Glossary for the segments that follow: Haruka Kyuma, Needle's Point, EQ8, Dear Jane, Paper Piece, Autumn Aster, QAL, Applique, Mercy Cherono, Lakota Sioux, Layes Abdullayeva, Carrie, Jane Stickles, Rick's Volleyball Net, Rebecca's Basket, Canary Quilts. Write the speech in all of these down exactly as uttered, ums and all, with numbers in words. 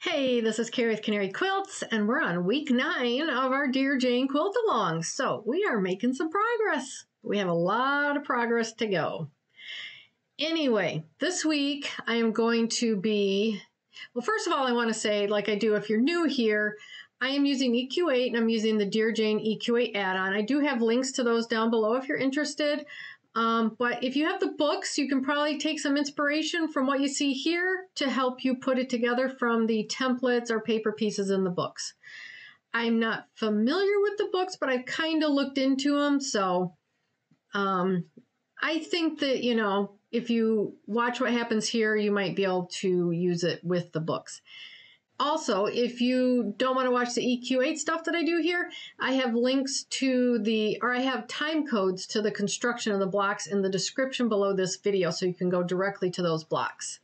Hey, this is Carrie with Canary Quilts, and we're on week nine of our Dear Jane quilt along. So we are making some progress. We have a lot of progress to go. Anyway, this week I am going to be, well, first of all, I want to say, like I do if you're new here, I am using E Q eight and I'm using the Dear Jane E Q eight add-on. I do have links to those down below if you're interested. Um, but if you have the books, you can probably take some inspiration from what you see here to help you put it together from the templates or paper pieces in the books. I'm not familiar with the books, but I've kind of looked into them. So um, I think that, you know, if you watch what happens here, you might be able to use it with the books. Also, if you don't want to watch the E Q eight stuff that I do here, I have links to the, or I have time codes to the construction of the blocks in the description below this video, so you can go directly to those blocks.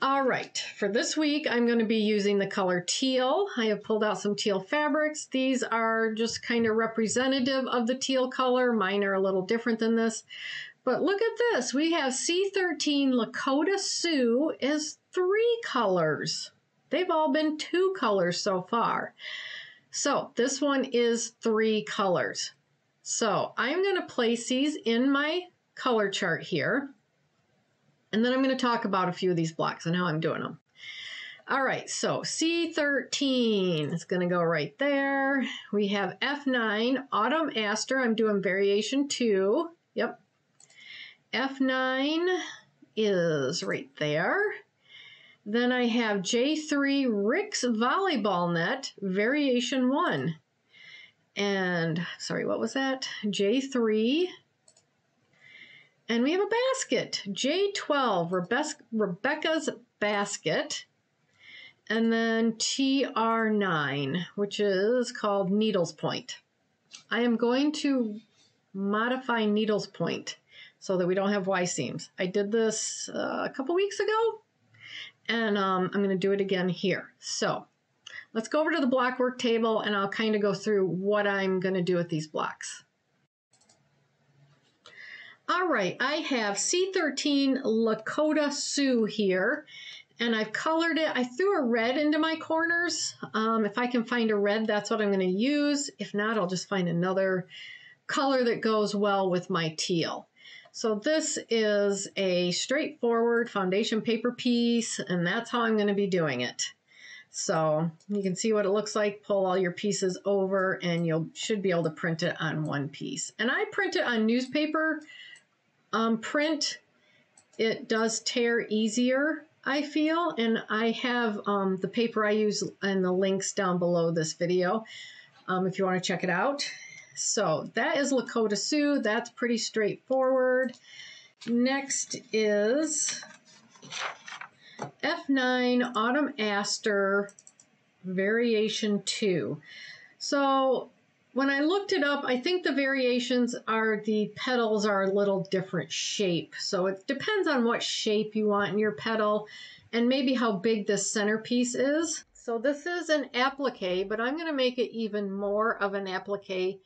All right, for this week, I'm going to be using the color teal. I have pulled out some teal fabrics. These are just kind of representative of the teal color. Mine are a little different than this. But look at this. We have C thirteen Lakota Sioux is three colors. They've all been two colors so far. So this one is three colors. So I'm going to place these in my color chart here. And then I'm going to talk about a few of these blocks and how I'm doing them. All right, so C thirteen is going to go right there. We have F nine, Autumn Aster. I'm doing variation two. Yep. F nine is right there. Then I have J three Rick's Volleyball Net, variation one. And, sorry, what was that? J three. And we have a basket, J twelve, Rebe- Rebecca's Basket. And then T R nine, which is called Needle's Point. I am going to modify Needle's Point so that we don't have Y seams. I did this uh, a couple weeks ago. And um, I'm going to do it again here. So let's go over to the block work table and I'll kind of go through what I'm going to do with these blocks. All right, I have C thirteen Lakota Sioux here and I've colored it. I threw a red into my corners. Um, if I can find a red, that's what I'm going to use. If not, I'll just find another color that goes well with my teal. So this is a straightforward foundation paper piece, and that's how I'm going to be doing it. So you can see what it looks like. Pull all your pieces over, and you should be able to print it on one piece. And I print it on newspaper um, print. It does tear easier, I feel, and I have um, the paper I use and the links down below this video um, if you want to check it out. So that is Lakota Sioux. That's pretty straightforward. Next is F nine Autumn Aster variation two. So when I looked it up, I think the variations are the petals are a little different shape. So it depends on what shape you want in your petal and maybe how big this centerpiece is. So this is an applique, but I'm going to make it even more of an applique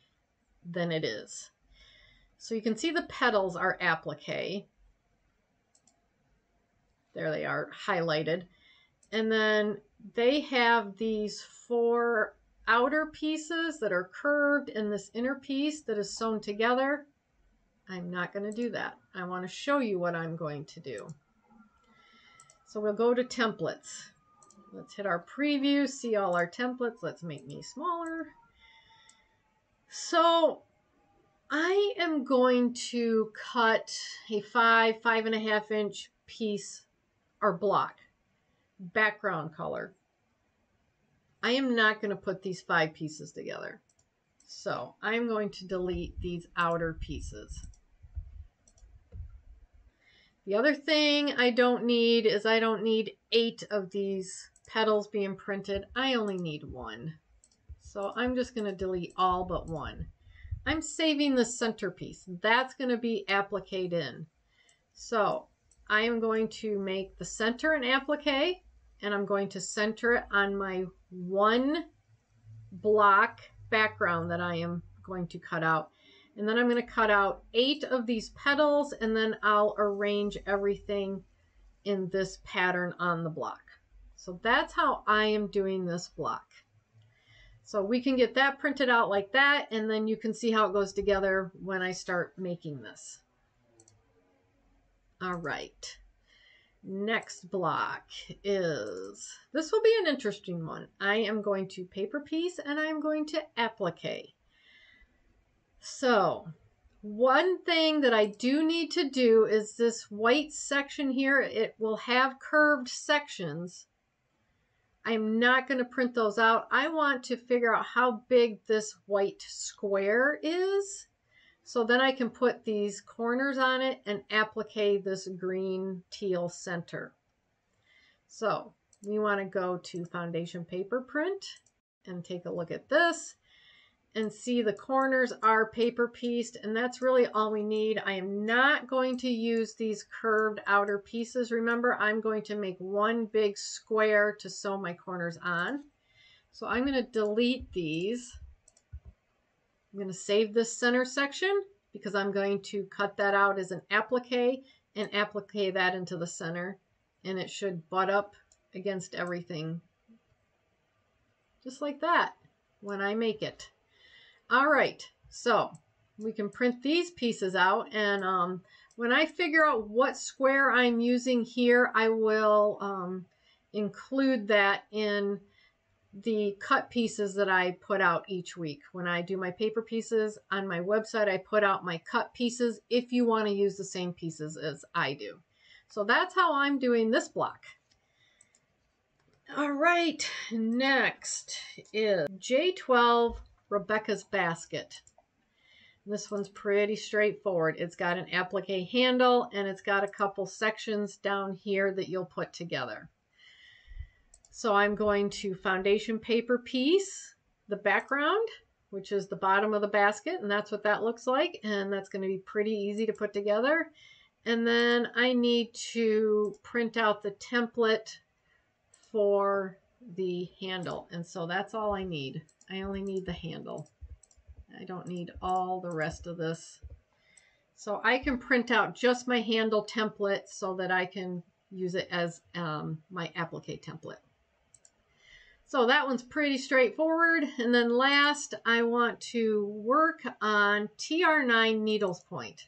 than it is. So you can see the petals are applique. There they are, highlighted. And then they have these four outer pieces that are curved and this inner piece that is sewn together. I'm not going to do that. I want to show you what I'm going to do. So we'll go to templates. Let's hit our preview, see all our templates. Let's make me smaller. So I am going to cut a five, five and a half inch piece or block, background color. I am not going to put these five pieces together. So I'm going to delete these outer pieces. The other thing I don't need is I don't need eight of these petals being printed. I only need one. So I'm just going to delete all but one. I'm saving the centerpiece. That's going to be applique in. So I am going to make the center an applique, and I'm going to center it on my one block background that I am going to cut out. And then I'm going to cut out eight of these petals, and then I'll arrange everything in this pattern on the block. So that's how I am doing this block. So we can get that printed out like that, and then you can see how it goes together when I start making this. All right, next block is, this will be an interesting one. I am going to paper piece and I'm going to applique. So one thing that I do need to do is this white section here, it will have curved sections. I'm not going to print those out. I want to figure out how big this white square is. So then I can put these corners on it and applique this green teal center. So we want to go to foundation paper print and take a look at this and see the corners are paper pieced, and that's really all we need. I am not going to use these curved outer pieces. Remember, I'm going to make one big square to sew my corners on. So I'm going to delete these. I'm going to save this center section because I'm going to cut that out as an applique and applique that into the center, and it should butt up against everything just like that when I make it. All right, so we can print these pieces out, and um, when I figure out what square I'm using here, I will um, include that in the cut pieces that I put out each week. When I do my paper pieces on my website, I put out my cut pieces if you want to use the same pieces as I do. So that's how I'm doing this block. All right, next is J twelve. Rebecca's Basket. This one's pretty straightforward. It's got an applique handle and it's got a couple sections down here that you'll put together. So I'm going to foundation paper piece the background, which is the bottom of the basket, and that's what that looks like, and that's going to be pretty easy to put together. And then I need to print out the template for the handle, and so that's all I need. I only need the handle. I don't need all the rest of this. So I can print out just my handle template so that I can use it as um, my applique template. So that one's pretty straightforward. And then last, I want to work on T R nine Needle's Point.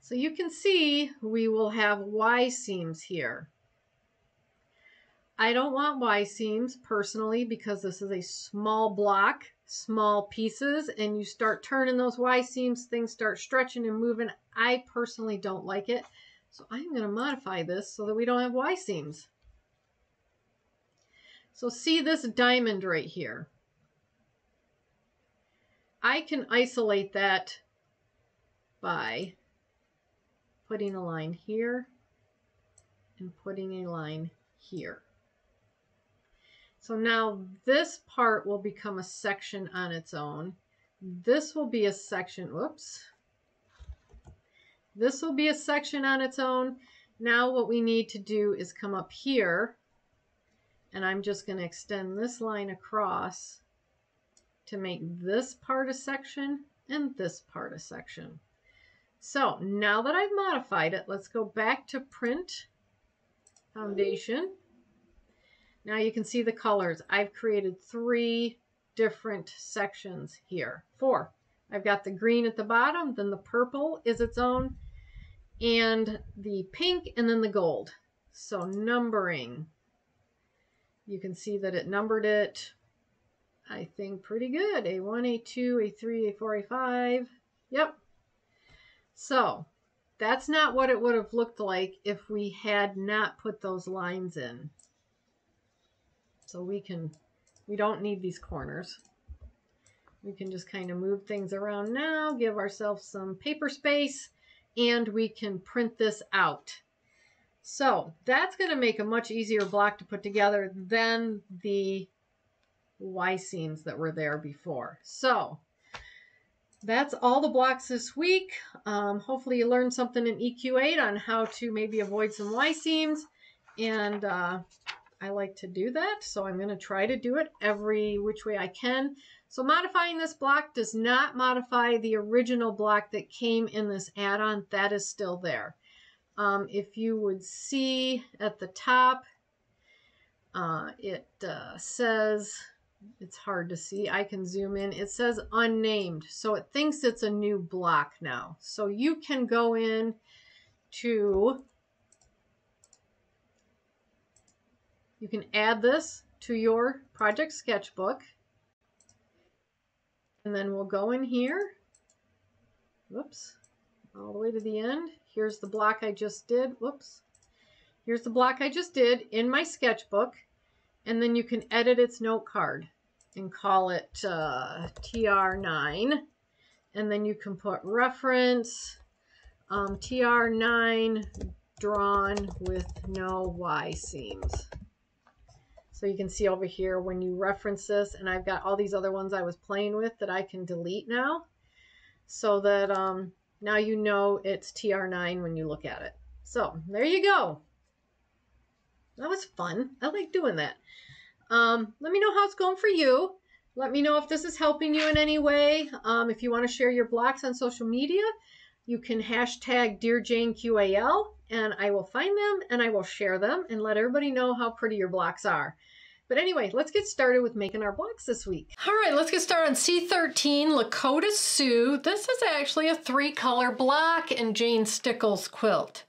So you can see we will have Y seams here. I don't want Y seams personally because this is a small block, small pieces, and you start turning those Y seams, things start stretching and moving. I personally don't like it. So I'm going to modify this so that we don't have Y seams. So see this diamond right here. I can isolate that by putting a line here and putting a line here. So now this part will become a section on its own. This will be a section, whoops. This will be a section on its own. Now what we need to do is come up here, and I'm just going to extend this line across to make this part a section and this part a section. So now that I've modified it, let's go back to print, foundation. Now you can see the colors. I've created three different sections here. Four. I've got the green at the bottom, then the purple is its own, and the pink, and then the gold. So numbering. You can see that it numbered it, I think, pretty good. A one, A two, A three, A four, A five. Yep. So that's not what it would have looked like if we had not put those lines in. So we can, we don't need these corners. We can just kind of move things around now, give ourselves some paper space, and we can print this out. So that's going to make a much easier block to put together than the Y seams that were there before. So that's all the blocks this week. Um, hopefully you learned something in E Q eight on how to maybe avoid some Y seams, and uh, I like to do that, so I'm going to try to do it every which way I can. So modifying this block does not modify the original block that came in this add-on. That is still there. Um, if you would see at the top, uh, it uh, says, it's hard to see, I can zoom in, it says unnamed, so it thinks it's a new block now. So you can go in to, you can add this to your project sketchbook, and then we'll go in here, whoops, all the way to the end. Here's the block I just did, whoops, here's the block I just did in my sketchbook, and then you can edit its note card and call it uh, T R nine, and then you can put reference um, T R nine drawn with no Y seams. So you can see over here when you reference this, and I've got all these other ones I was playing with that I can delete now, so that um, now you know it's T R nine when you look at it. So there you go. That was fun. I like doing that. Um, let me know how it's going for you. Let me know if this is helping you in any way. Um, if you want to share your blocks on social media, you can hashtag Dear Jane Q A L, and I will find them and I will share them and let everybody know how pretty your blocks are. But anyway, let's get started with making our blocks this week. All right, let's get started on C thirteen, Lakota Sioux. This is actually a three color block in Jane Stickles quilt.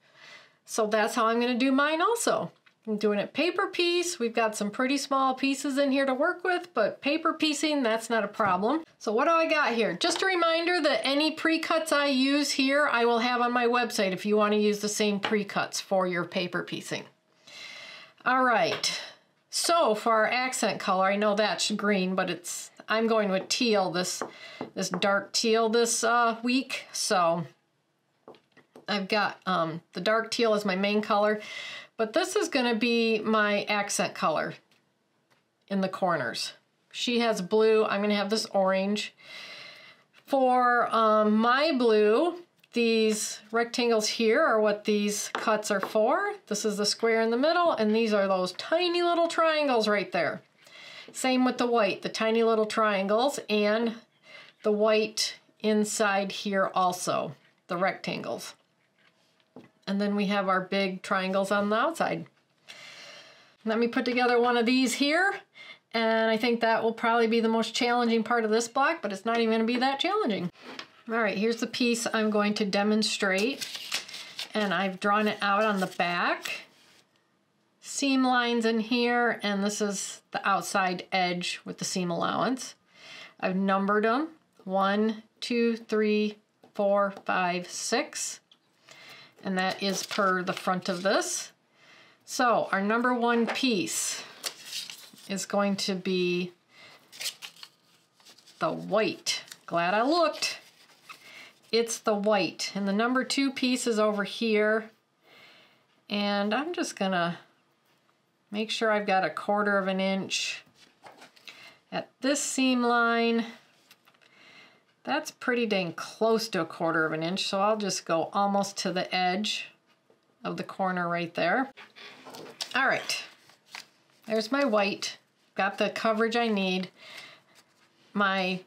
So that's how I'm gonna do mine also. I'm doing it paper piece. We've got some pretty small pieces in here to work with, but paper piecing, that's not a problem. So what do I got here? Just a reminder that any pre-cuts I use here, I will have on my website if you wanna use the same pre-cuts for your paper piecing. All right. So for our accent color, I know that's green, but it's I'm going with teal, this this dark teal this uh, week. So I've got um, the dark teal as my main color, but this is going to be my accent color in the corners. She has blue. I'm going to have this orange. For um, my blue, these rectangles here are what these cuts are for. This is the square in the middle, and these are those tiny little triangles right there. Same with the white, the tiny little triangles, and the white inside here also, the rectangles. And then we have our big triangles on the outside. Let me put together one of these here, and I think that will probably be the most challenging part of this block, but it's not even going to be that challenging. All right, here's the piece I'm going to demonstrate, and I've drawn it out on the back. Seam lines in here, and this is the outside edge with the seam allowance. I've numbered them, one, two, three, four, five, six, and that is per the front of this. So our number one piece is going to be the white. Glad I looked. It's the white, and the number two piece is over here, and I'm just gonna make sure I've got a quarter of an inch at this seam line. That's pretty dang close to a quarter of an inch, so I'll just go almost to the edge of the corner right there. All right, there's my white. Got the coverage I need. My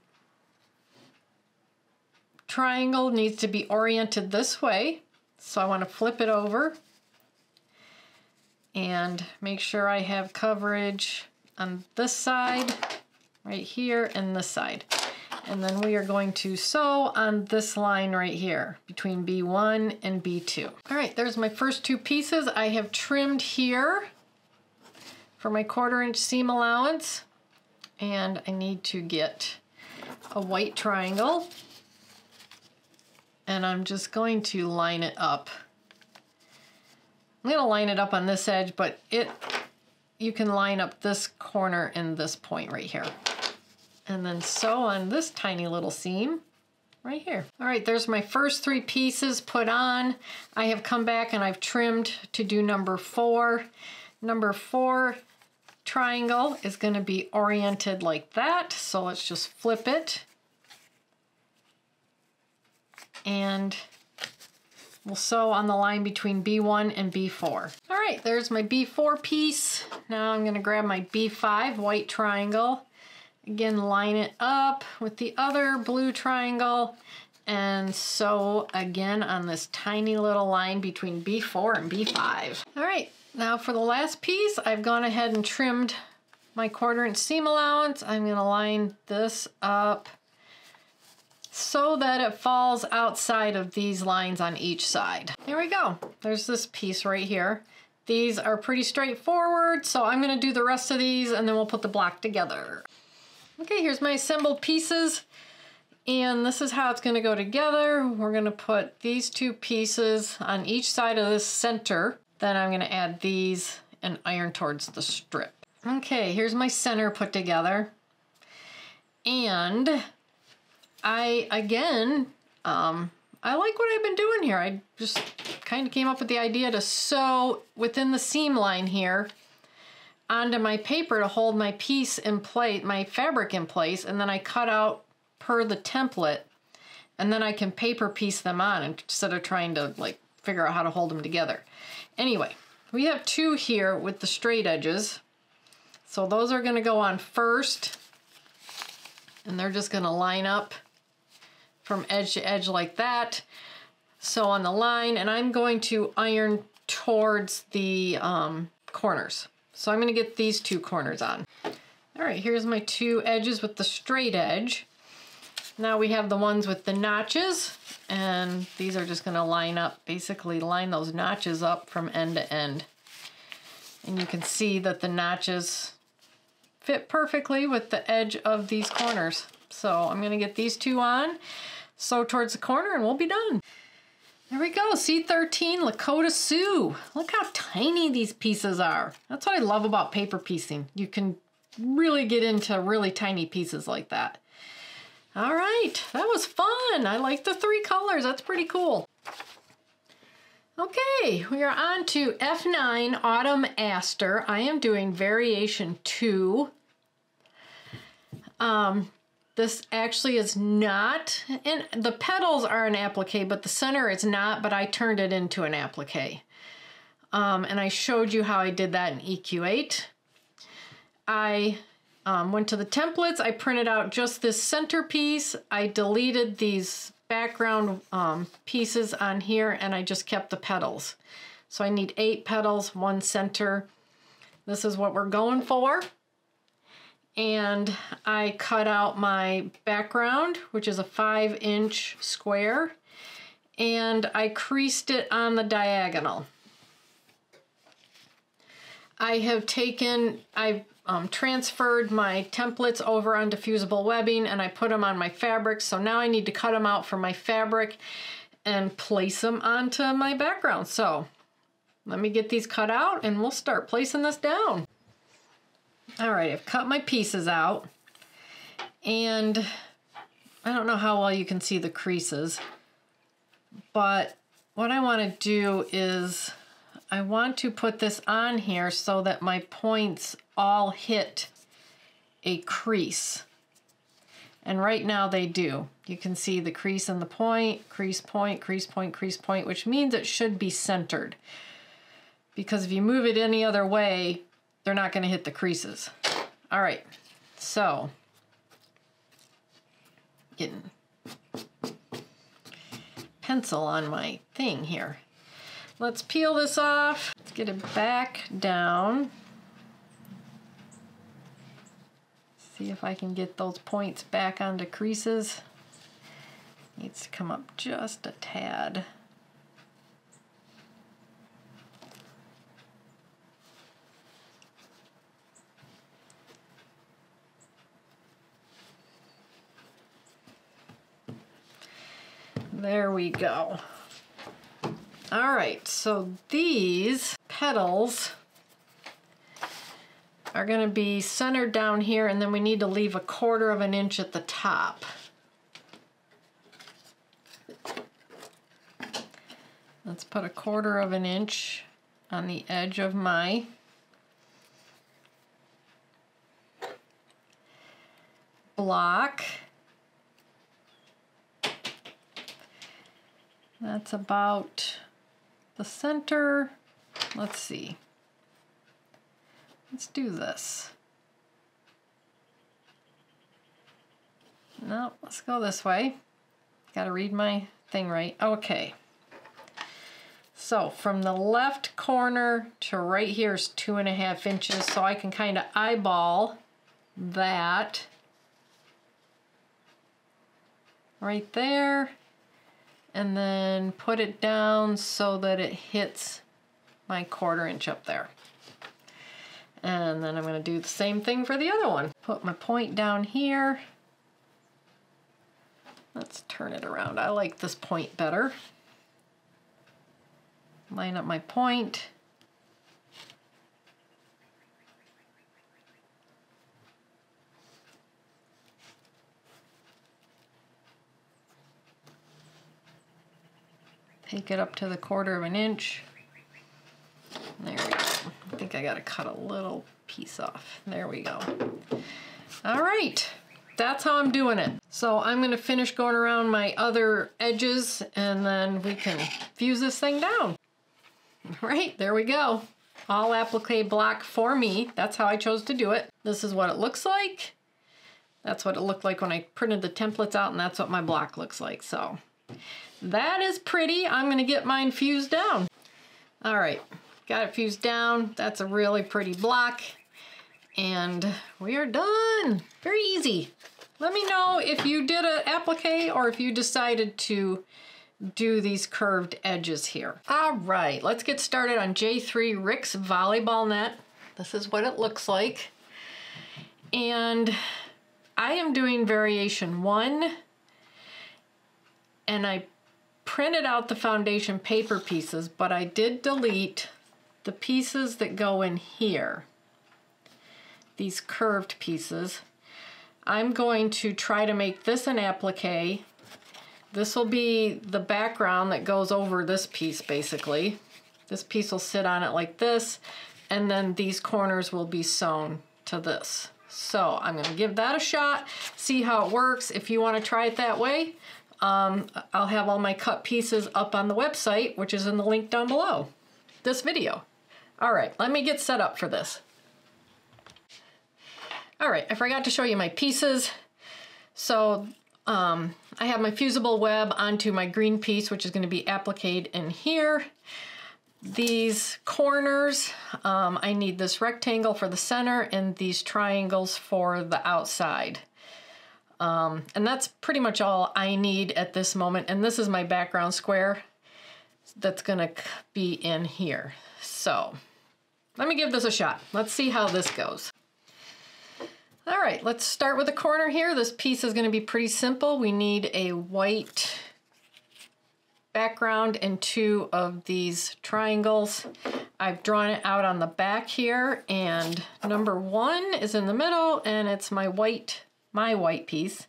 triangle needs to be oriented this way, so I want to flip it over and make sure I have coverage on this side right here and this side, and then we are going to sew on this line right here between B one and B two. All right, there's my first two pieces. I have trimmed here for my quarter inch seam allowance, and I need to get a white triangle, and I'm just going to line it up. I'm gonna line it up on this edge, but it you can line up this corner and this point right here. And then sew on this tiny little seam right here. All right, there's my first three pieces put on. I have come back and I've trimmed to do number four. Number four triangle is gonna be oriented like that. So let's just flip it, and we'll sew on the line between B one and B four. All right, there's my B four piece. Now I'm gonna grab my B five white triangle. Again, line it up with the other blue triangle and sew again on this tiny little line between B four and B five. All right, now for the last piece, I've gone ahead and trimmed my quarter inch seam allowance. I'm going to line this up so that it falls outside of these lines on each side. There we go. There's this piece right here. These are pretty straightforward, so I'm going to do the rest of these and then we'll put the block together. Okay, here's my assembled pieces, and this is how it's going to go together. We're going to put these two pieces on each side of this center. Then I'm going to add these and iron towards the strip. Okay, here's my center put together. And I, again, um, I like what I've been doing here. I just kind of came up with the idea to sew within the seam line here onto my paper to hold my piece in place, my fabric in place, and then I cut out per the template, and then I can paper piece them on instead of trying to like figure out how to hold them together. Anyway, we have two here with the straight edges. So those are gonna go on first, and they're just gonna line up from edge to edge like that. So on the line, and I'm going to iron towards the um, corners. So I'm gonna get these two corners on. All right, here's my two edges with the straight edge. Now we have the ones with the notches, and these are just gonna line up, basically line those notches up from end to end. And you can see that the notches fit perfectly with the edge of these corners. So I'm gonna get these two on, sew towards the corner, and we'll be done. There we go, C thirteen Lakota Sioux. Look how tiny these pieces are. That's what I love about paper piecing. You can really get into really tiny pieces like that. All right, that was fun. I like the three colors, that's pretty cool. Okay, we are on to F nine Autumn Aster. I am doing variation two. Um, This actually is not, and the petals are an applique, but the center is not, but I turned it into an applique. Um, and I showed you how I did that in E Q eight. I um, went to the templates, I printed out just this center piece, I deleted these background um, pieces on here, and I just kept the petals. So I need eight petals, one center. This is what we're going for. And I cut out my background, which is a five inch square, and I creased it on the diagonal. I have taken, I've um, transferred my templates over onto fusible webbing, and I put them on my fabric, so now I need to cut them out for my fabric and place them onto my background. So let me get these cut out and we'll start placing this down. All right, I've cut my pieces out, and I don't know how well you can see the creases, but what I want to do is I want to put this on here so that my points all hit a crease. And right now they do. You can see the crease and the point, crease, point, crease, point, crease, point, which means it should be centered, because if you move it any other way, they're not going to hit the creases. All right, so getting pencil on my thing here. Let's peel this off. Let's get it back down. See if I can get those points back onto creases. Needs to come up just a tad. There we go. All right, so these petals are going to be centered down here, and then we need to leave a quarter of an inch at the top. Let's put a quarter of an inch on the edge of my block. That's about the center. Let's see. Let's do this. No, let's go this way. Gotta read my thing right. Okay. So from the left corner to right here is two and a half inches, so I can kind of eyeball that right there and then put it down so that it hits my quarter inch up there. And then I'm going to do the same thing for the other one. Put my point down here. Let's turn it around. I like this point better. Line up my point. Take it up to the quarter of an inch. There we go. I think I gotta cut a little piece off. There we go. All right, that's how I'm doing it. So I'm gonna finish going around my other edges and then we can fuse this thing down. All right, there we go. All applique block for me. That's how I chose to do it. This is what it looks like. That's what it looked like when I printed the templates out, and that's what my block looks like. So that is pretty. I'm gonna get mine fused down. All right. Got it fused down. That's a really pretty block. And we are done. Very easy. Let me know if you did an applique or if you decided to do these curved edges here. All right, let's get started on J three Rick's Volleyball Net. This is what it looks like. And I am doing variation one. And I printed out the foundation paper pieces, but I did delete the pieces that go in here, these curved pieces. I'm going to try to make this an applique. This will be the background that goes over this piece, basically. This piece will sit on it like this, and then these corners will be sewn to this. So I'm gonna give that a shot, see how it works. If you wanna try it that way, um, I'll have all my cut pieces up on the website, which is in the link down below this video. All right, let me get set up for this. All right, I forgot to show you my pieces. So um, I have my fusible web onto my green piece, which is gonna be appliqued in here. These corners, um, I need this rectangle for the center and these triangles for the outside. Um, and that's pretty much all I need at this moment. And this is my background square that's gonna be in here. So let me give this a shot. Let's see how this goes. All right, let's start with the corner here. This piece is gonna be pretty simple. We need a white background and two of these triangles. I've drawn it out on the back here, and number one is in the middle, and it's my white, my white piece.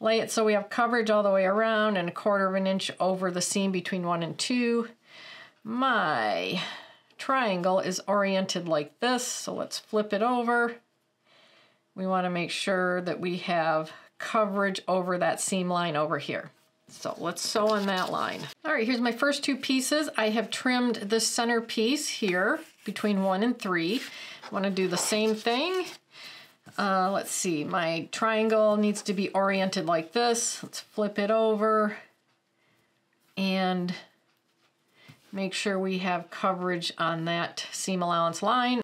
Lay it so we have coverage all the way around and a quarter of an inch over the seam between one and two. My triangle is oriented like this, so let's flip it over. We want to make sure that we have coverage over that seam line over here. So let's sew on that line. All right, here's my first two pieces. I have trimmed the center piece here between one and three. I want to do the same thing. Uh, let's see, my triangle needs to be oriented like this. Let's flip it over and make sure we have coverage on that seam allowance line.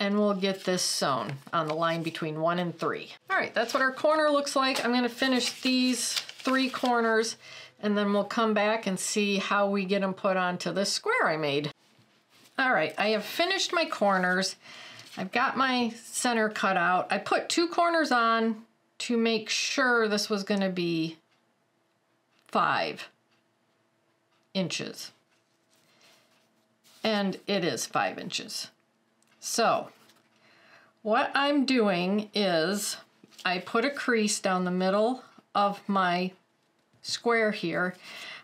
And we'll get this sewn on the line between one and three. All right, that's what our corner looks like. I'm gonna finish these three corners and then we'll come back and see how we get them put onto this square I made. All right, I have finished my corners. I've got my center cut out. I put two corners on to make sure this was gonna be five inches. And it is five inches. So what I'm doing is I put a crease down the middle of my square here.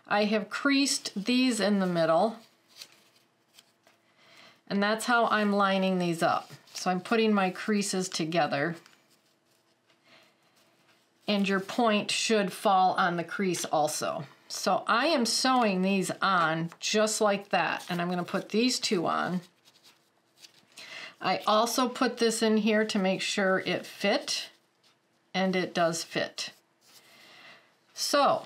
I have creased these in the middle. And that's how I'm lining these up. So I'm putting my creases together. And your point should fall on the crease also. So I am sewing these on just like that. And I'm gonna put these two on. I also put this in here to make sure it fit, and it does fit. So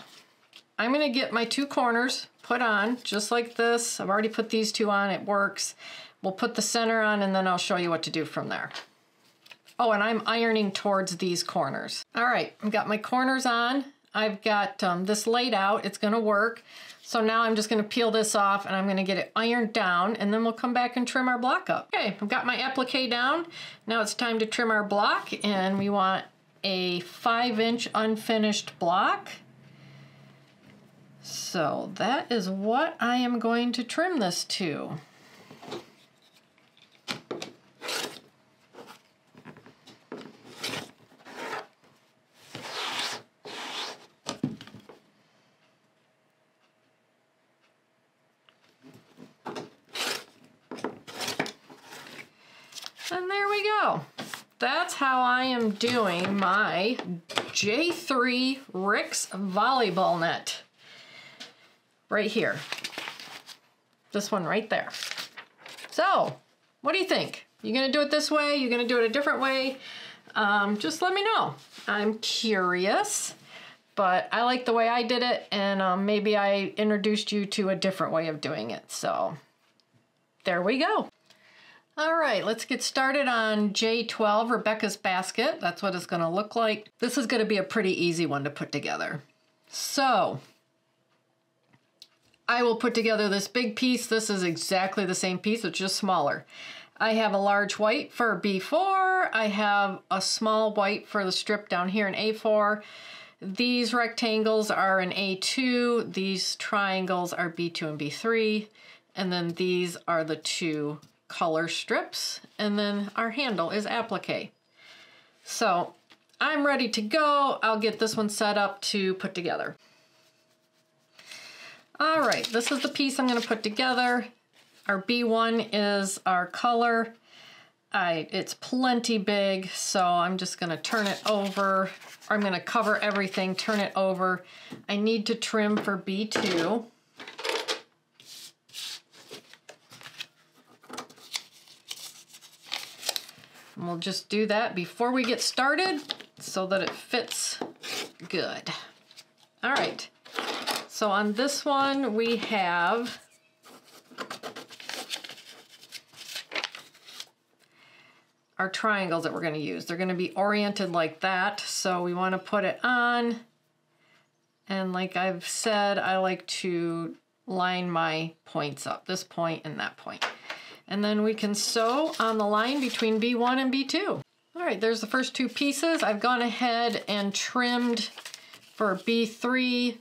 I'm gonna get my two corners put on just like this. I've already put these two on, it works. We'll put the center on and then I'll show you what to do from there. Oh, and I'm ironing towards these corners. All right, I've got my corners on. I've got um, this laid out, it's gonna work. So now I'm just gonna peel this off and I'm gonna get it ironed down and then we'll come back and trim our block up. Okay, I've got my applique down. Now it's time to trim our block, and we want a five inch unfinished block. So that is what I am going to trim this to. And there we go. That's how I am doing my J three Rick's Volleyball Net. Right here. This one right there. So, what do you think? You gonna do it this way? You gonna do it a different way? Um, just let me know. I'm curious, but I like the way I did it, and um, maybe I introduced you to a different way of doing it. So, there we go. All right, let's get started on J twelve, Rebecca's Basket. That's what it's gonna look like. This is gonna be a pretty easy one to put together. So, I will put together this big piece. This is exactly the same piece, it's just smaller. I have a large white for B four. I have a small white for the strip down here in A four. These rectangles are in A two. These triangles are B two and B three. And then these are the two color strips, and then our handle is applique. So I'm ready to go. I'll get this one set up to put together. All right, this is the piece I'm gonna put together. Our B one is our color. I, it's plenty big, so I'm just gonna turn it over, or I'm gonna cover everything, turn it over. I need to trim for B two. And we'll just do that before we get started so that it fits good. All right, so on this one we have our triangles that we're going to use. They're going to be oriented like that, so we want to put it on, and like I've said, I like to line my points up, this point and that point. And then we can sew on the line between B one and B two. All right, there's the first two pieces. I've gone ahead and trimmed for B three.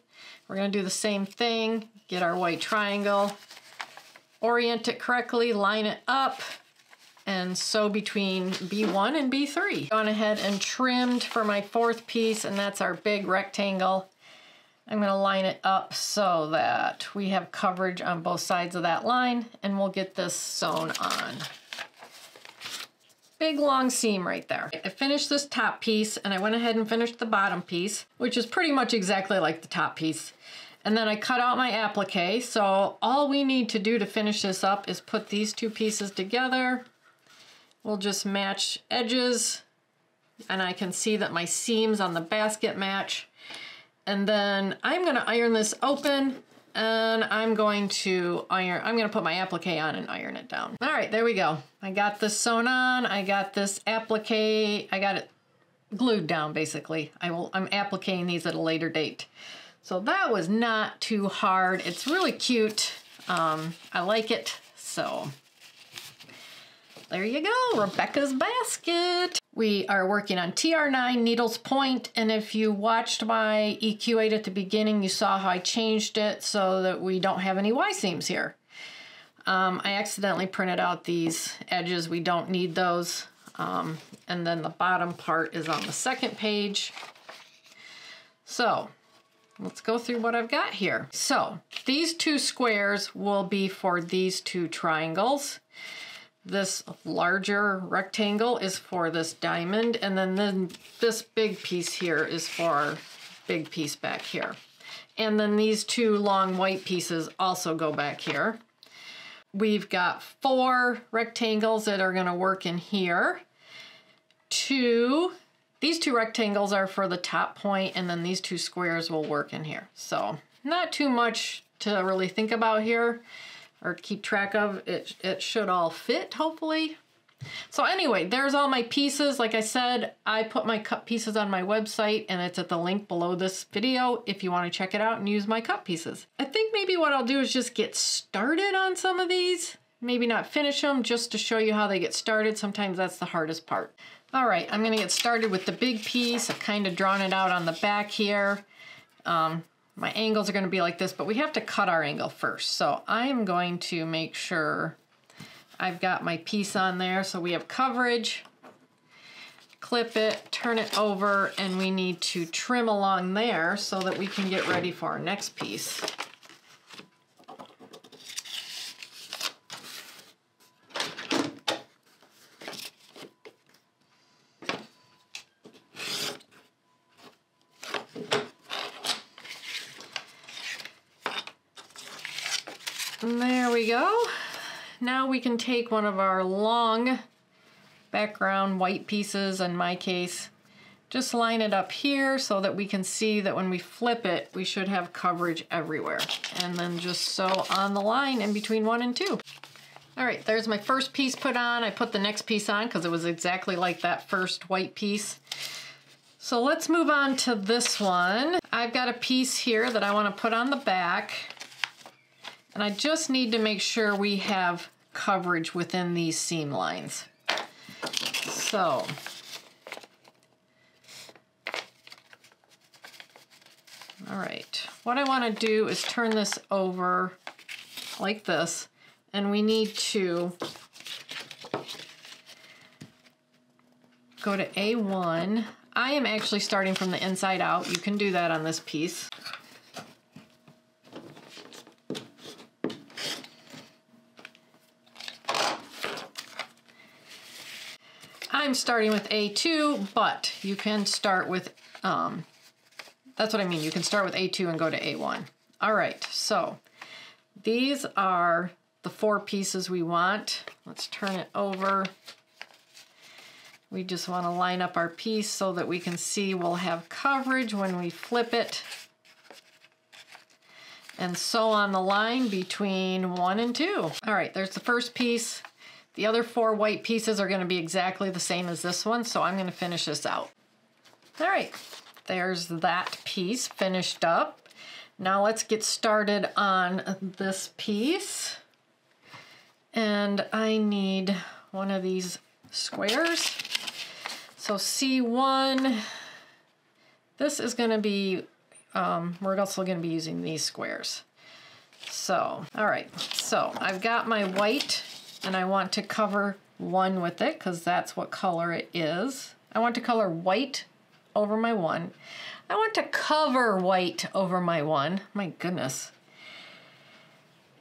We're gonna do the same thing. Get our white triangle, orient it correctly, line it up, and sew between B one and B three. Gone ahead and trimmed for my fourth piece, and that's our big rectangle. I'm gonna line it up so that we have coverage on both sides of that line, and we'll get this sewn on. Big long seam right there. I finished this top piece, and I went ahead and finished the bottom piece, which is pretty much exactly like the top piece. And then I cut out my applique, so all we need to do to finish this up is put these two pieces together. We'll just match edges, and I can see that my seams on the basket match. And then I'm gonna iron this open, and I'm going to iron, I'm gonna put my applique on and iron it down. All right, there we go. I got this sewn on, I got this applique, I got it glued down basically. I will, I'm appliquing these at a later date. So that was not too hard. It's really cute. Um, I like it, so. There you go, Rebecca's Basket. We are working on T R nine, Needle's Point, and if you watched my E Q eight at the beginning, you saw how I changed it so that we don't have any Y-seams here. Um, I accidentally printed out these edges. We don't need those. Um, and then the bottom part is on the second page. So let's go through what I've got here. So these two squares will be for these two triangles. This larger rectangle is for this diamond, and then, then this big piece here is for our big piece back here. And then these two long white pieces also go back here. We've got four rectangles that are going to work in here. Two, these two rectangles are for the top point, and then these two squares will work in here. So not too much to really think about here or keep track of. It, it should all fit, hopefully. So anyway, there's all my pieces. Like I said, I put my cut pieces on my website and it's at the link below this video if you want to check it out and use my cut pieces. I think maybe what I'll do is just get started on some of these. Maybe not finish them, just to show you how they get started. Sometimes that's the hardest part. All right, I'm gonna get started with the big piece. I've kind of drawn it out on the back here. Um, my angles are gonna be like this, but we have to cut our angle first. So I'm going to make sure I've got my piece on there. So we have coverage, clip it, turn it over, and we need to trim along there so that we can get ready for our next piece. Go. Now we can take one of our long background white pieces, in my case, just line it up here so that we can see that when we flip it, we should have coverage everywhere. And then just sew on the line in between one and two. All right, there's my first piece put on. I put the next piece on because it was exactly like that first white piece. So let's move on to this one. I've got a piece here that I want to put on the back. And I just need to make sure we have coverage within these seam lines. So, all right, what I want to do is turn this over like this, and we need to go to A one. I am actually starting from the inside out. You can do that on this piece. I'm starting with A two, but you can start with, um, that's what I mean. You can start with A two and go to A one. All right, so these are the four pieces we want. Let's turn it over. We just want to line up our piece so that we can see we'll have coverage when we flip it. And sew on the line between one and two. All right, there's the first piece. The other four white pieces are going to be exactly the same as this one, so I'm going to finish this out. All right, there's that piece finished up. Now let's get started on this piece. And I need one of these squares. So C one, this is going to be, um, we're also going to be using these squares. So, all right, so I've got my white, and I want to cover one with it because that's what color it is. I want to color white over my one. I want to cover white over my one. My goodness.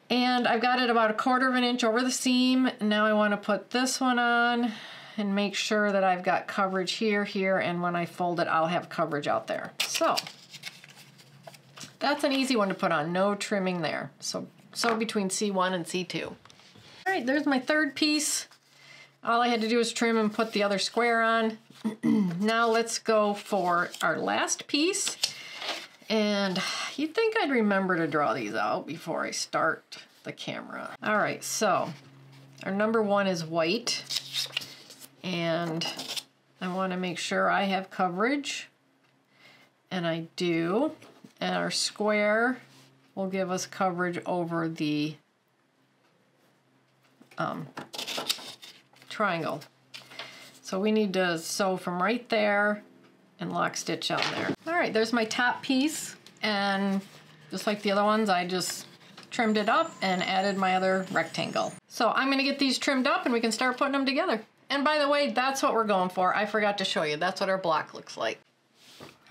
And I've got it about a quarter of an inch over the seam. Now I want to put this one on and make sure that I've got coverage here, here, and when I fold it, I'll have coverage out there. So that's an easy one to put on. No trimming there. So, so between C one and C two. All right, there's my third piece. All I had to do was trim and put the other square on. Now let's go for our last piece. And you'd think I'd remember to draw these out before I start the camera. All right, so our number one is white. And I want to make sure I have coverage. And I do. And our square will give us coverage over the Um, triangle. So we need to sew from right there and lock stitch on there. All right, there's my top piece, and just like the other ones, I just trimmed it up and added my other rectangle. So I'm gonna get these trimmed up and we can start putting them together. And by the way, that's what we're going for. I forgot to show you. That's what our block looks like.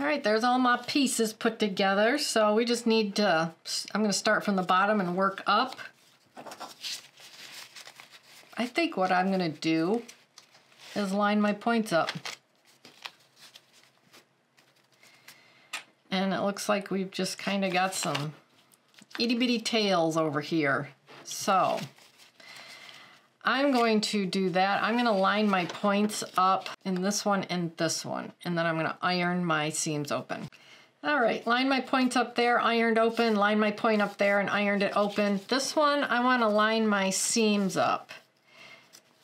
All right, there's all my pieces put together. So we just need to, I'm gonna start from the bottom and work up. I think what I'm gonna do is line my points up. And it looks like we've just kind of got some itty bitty tails over here. So I'm going to do that. I'm gonna line my points up in this one and this one, and then I'm gonna iron my seams open. All right, line my point up there, ironed open, line my point up there and ironed it open. This one, I wanna line my seams up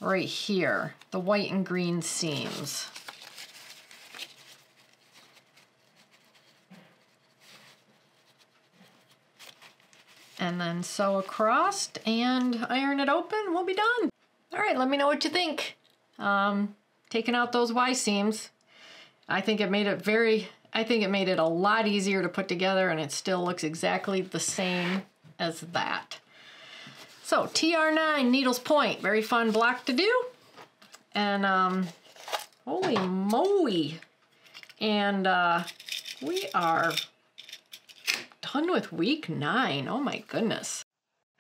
right here, the white and green seams. And then sew across and iron it open, we'll be done. All right, let me know what you think. Um, taking out those Y seams, I think it made it very, I think it made it a lot easier to put together, and it still looks exactly the same as that. So T R nine, Needle's Point, very fun block to do. And um, holy moly. And uh, we are done with week nine, oh my goodness.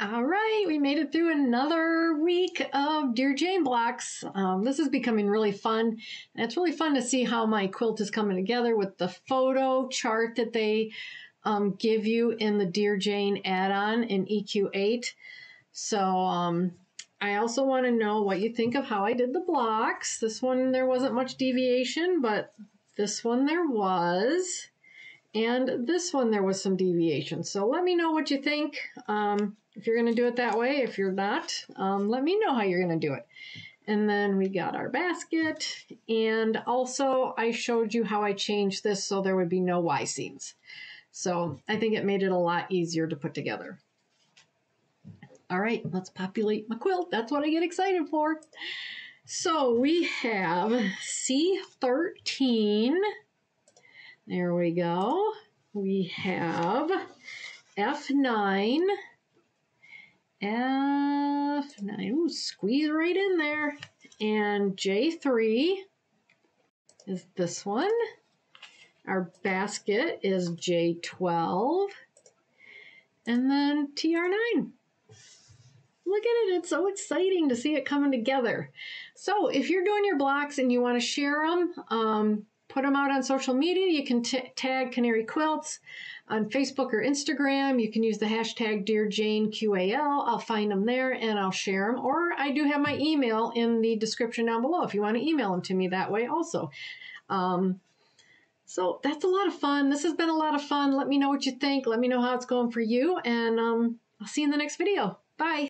All right, we made it through another week of Dear Jane blocks. Um, this is becoming really fun. And it's really fun to see how my quilt is coming together with the photo chart that they um, give you in the Dear Jane add-on in E Q eight. So um, I also want to know what you think of how I did the blocks. This one, there wasn't much deviation, but this one there was. And this one, there was some deviation. So let me know what you think. Um, If you're gonna do it that way, if you're not, um, let me know how you're gonna do it. And then we got our basket. And also I showed you how I changed this so there would be no Y seams. So I think it made it a lot easier to put together. All right, let's populate my quilt. That's what I get excited for. So we have C thirteen. There we go. We have F nine. F nine, ooh, squeeze right in there. And J three is this one. Our basket is J twelve. And then T R nine. Look at it, it's so exciting to see it coming together. So if you're doing your blocks and you want to share them, um, put them out on social media. You can t tag Canary Quilts on Facebook or Instagram. You can use the hashtag Dear Jane Q A L. I'll find them there and I'll share them. Or I do have my email in the description down below if you want to email them to me that way also. Um, so that's a lot of fun. This has been a lot of fun. Let me know what you think. Let me know how it's going for you. And um, I'll see you in the next video. Bye.